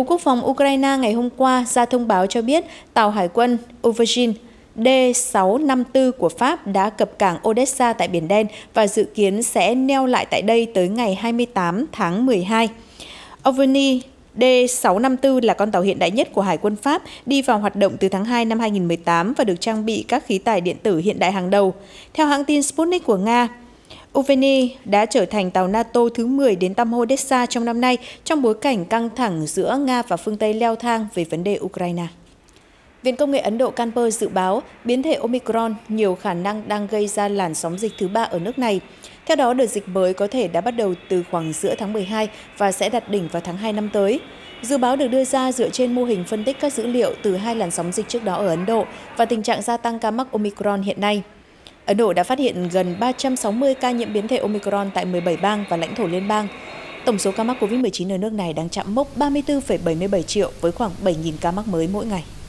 Bộ Quốc phòng Ukraine ngày hôm qua ra thông báo cho biết tàu hải quân Auvergine D-654 của Pháp đã cập cảng Odessa tại Biển Đen và dự kiến sẽ neo lại tại đây tới ngày 28 tháng 12. Auvergine D-654 là con tàu hiện đại nhất của Hải quân Pháp, đi vào hoạt động từ tháng 2 năm 2018 và được trang bị các khí tài điện tử hiện đại hàng đầu. Theo hãng tin Sputnik của Nga, Auvergine đã trở thành tàu NATO thứ 10 đến thăm Odessa trong năm nay, trong bối cảnh căng thẳng giữa Nga và phương Tây leo thang về vấn đề Ukraine. Viện Công nghệ Ấn Độ Kanpur dự báo biến thể Omicron nhiều khả năng đang gây ra làn sóng dịch thứ 3 ở nước này. Theo đó, đợt dịch mới có thể đã bắt đầu từ khoảng giữa tháng 12 và sẽ đạt đỉnh vào tháng 2 năm tới. Dự báo được đưa ra dựa trên mô hình phân tích các dữ liệu từ hai làn sóng dịch trước đó ở Ấn Độ và tình trạng gia tăng ca mắc Omicron hiện nay. Ấn Độ đã phát hiện gần 360 ca nhiễm biến thể Omicron tại 17 bang và lãnh thổ liên bang. Tổng số ca mắc COVID-19 ở nước này đang chạm mốc 34,77 triệu với khoảng 7.000 ca mắc mới mỗi ngày.